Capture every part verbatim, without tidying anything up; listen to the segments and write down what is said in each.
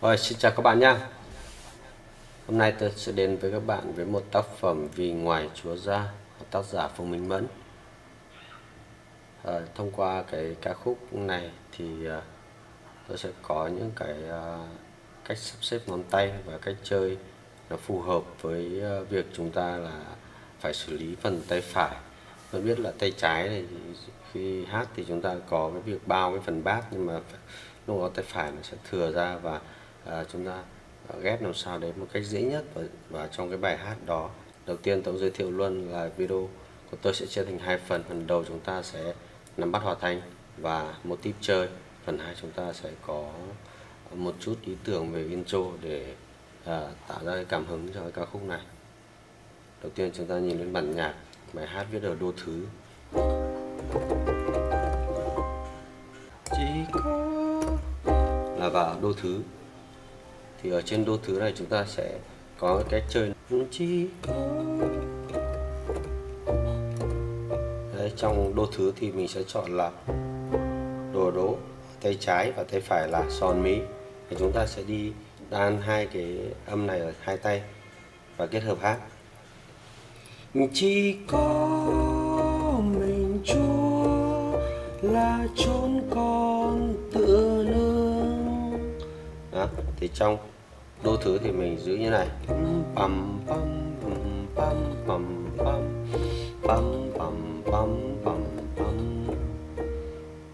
Rồi, xin chào các bạn nha. Hôm nay tôi sẽ đến với các bạn với một tác phẩm Vì Ngoài Chúa Ra, tác giả Phùng Minh Mẫn. À, thông qua cái ca khúc này thì uh, tôi sẽ có những cái uh, cách sắp xếp ngón tay và cách chơi nó phù hợp với uh, việc chúng ta là phải xử lý phần tay phải. Tôi biết là tay trái này khi hát thì chúng ta có cái việc bao cái phần bát, nhưng mà lúc đó tay phải nó sẽ thừa ra và uh, chúng ta ghép làm sao đấy một cách dễ nhất. Và, và trong cái bài hát đó, đầu tiên tôi giới thiệu luôn là video của tôi sẽ chia thành hai phần. Phần đầu chúng ta sẽ nắm bắt hòa thanh và một tip chơi, phần hai chúng ta sẽ có một chút ý tưởng về intro để uh, tạo ra cái cảm hứng cho cái ca khúc này. Đầu tiên chúng ta nhìn lên bản nhạc, bài hát viết ở đô thứ. Chỉ có là vào đô thứ thì ở trên đô thứ này chúng ta sẽ có cái chơi chỉ có. Đấy, trong đô thứ thì mình sẽ chọn là đồ đố, tay trái và tay phải là son mí. Thì chúng ta sẽ đi đan hai cái âm này ở hai tay và kết hợp hát. Chỉ có mình Chúa là chốn con tựa nương. Đó, thì trong đô thứ thì mình giữ như này. Pam pam pam pam pam pam pam pam pam pam.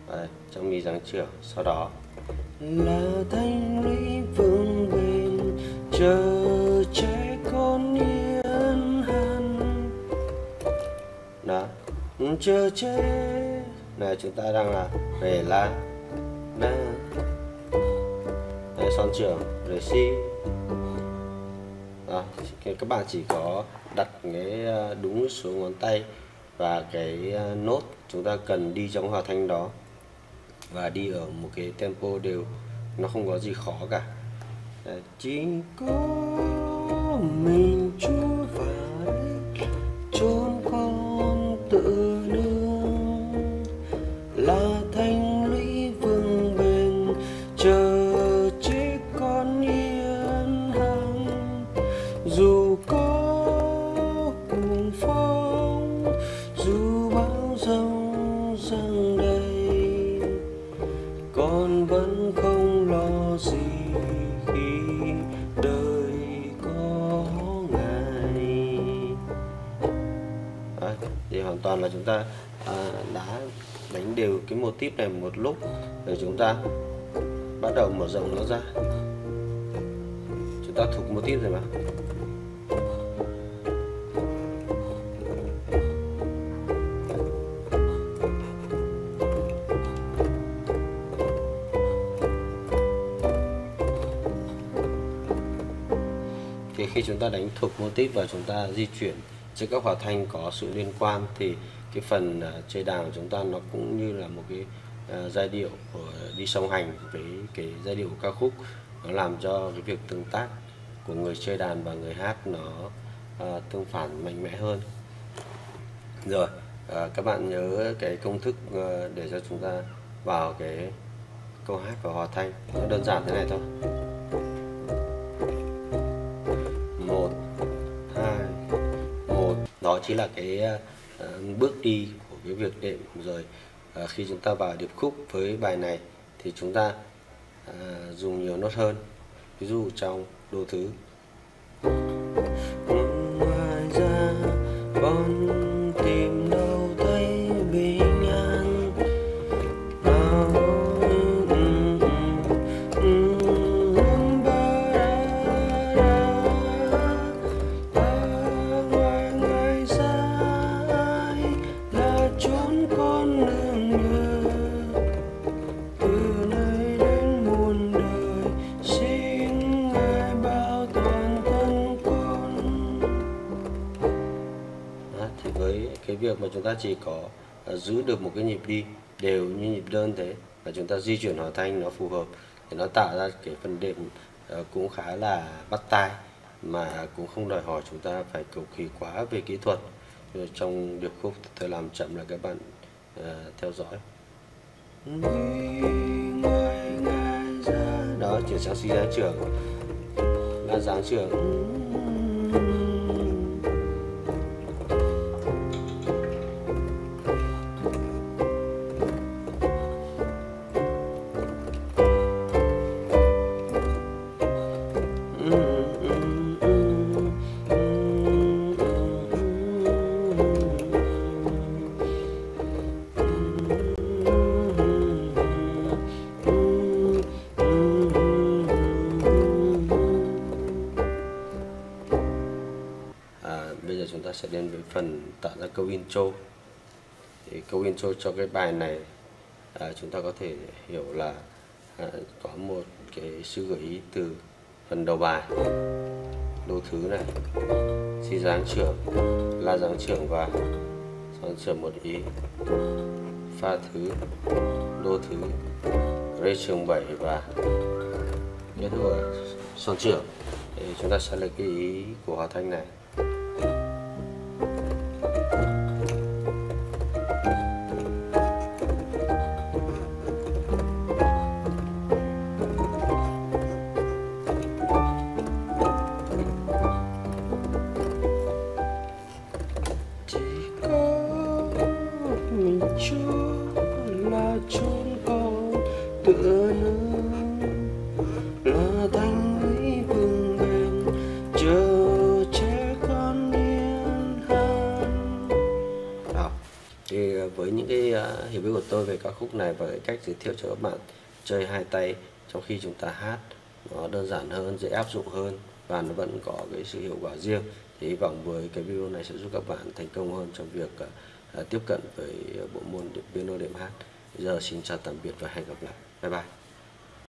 Đấy, trong mi giáng trưởng. Sau đó là thanh lý vương bên chờ trẻ con yên hân. Đó, chờ trẻ này chúng ta đang là về la đa. Đấy, son trưởng rồi si. À, các bạn chỉ có đặt cái đúng số ngón tay và cái nốt chúng ta cần đi trong hòa thanh đó, và đi ở một cái tempo đều, nó không có gì khó cả. Đấy, chỉ có mình Chúa phải chốn con tự nương, là thanh lũy vương bền chờ chế con yên hằng. Dù có cuồng phong, dù bão giông dâng đầy, con vẫn không lo gì khi đời có Ngài. Đấy, thì hoàn toàn là chúng ta à, đã đánh đều cái một típ này một lúc để chúng ta bắt đầu mở rộng nó ra. Chúng ta thuộc một típ rồi mà. Thì khi chúng ta đánh thuộc mô típ và chúng ta di chuyển giữa các hòa thanh có sự liên quan thì cái phần uh, chơi đàn của chúng ta nó cũng như là một cái uh, giai điệu của, đi song hành với cái giai điệu của ca khúc. Nó làm cho cái việc tương tác của người chơi đàn và người hát nó uh, tương phản mạnh mẽ hơn. Rồi, uh, các bạn nhớ cái công thức uh, để cho chúng ta vào cái câu hát và hòa thanh. Nó đơn giản thế này thôi. Đó chỉ là cái uh, bước đi của cái việc đệm. Rồi uh, khi chúng ta vào điệp khúc với bài này thì chúng ta uh, dùng nhiều nốt hơn, ví dụ trong đô thứ. Ngoài ra con tìm đâu thấy bình an. Cái việc mà chúng ta chỉ có uh, giữ được một cái nhịp đi đều như nhịp đơn thế, và chúng ta di chuyển hòa thanh nó phù hợp để nó tạo ra cái phần đệm uh, cũng khá là bắt tai, mà cũng không đòi hỏi chúng ta phải cầu kỳ quá về kỹ thuật. Rồi trong điệp khúc tôi làm chậm là các bạn uh, theo dõi. Đó, chuyển sang sinh ra trường, ban giáng trường. Sẽ đến với phần tạo ra câu intro. Thì câu intro cho cái bài này à, chúng ta có thể hiểu là à, có một cái sự gợi ý từ phần đầu bài. Đô thứ này, si giáng trưởng, la giáng trưởng và giáng trưởng một ý, pha thứ, đô thứ, rê trường bảy và nhất rồi son trưởng. Thì chúng ta sẽ lấy cái ý của hòa thanh này. Với những cái uh, hiểu biết của tôi về ca khúc này và cái cách giới thiệu cho các bạn chơi hai tay trong khi chúng ta hát, nó đơn giản hơn, dễ áp dụng hơn và nó vẫn có cái sự hiệu quả riêng. Thì hy vọng với cái video này sẽ giúp các bạn thành công hơn trong việc uh, tiếp cận với bộ môn piano đệm hát. Bây giờ xin chào tạm biệt và hẹn gặp lại. Bye bye.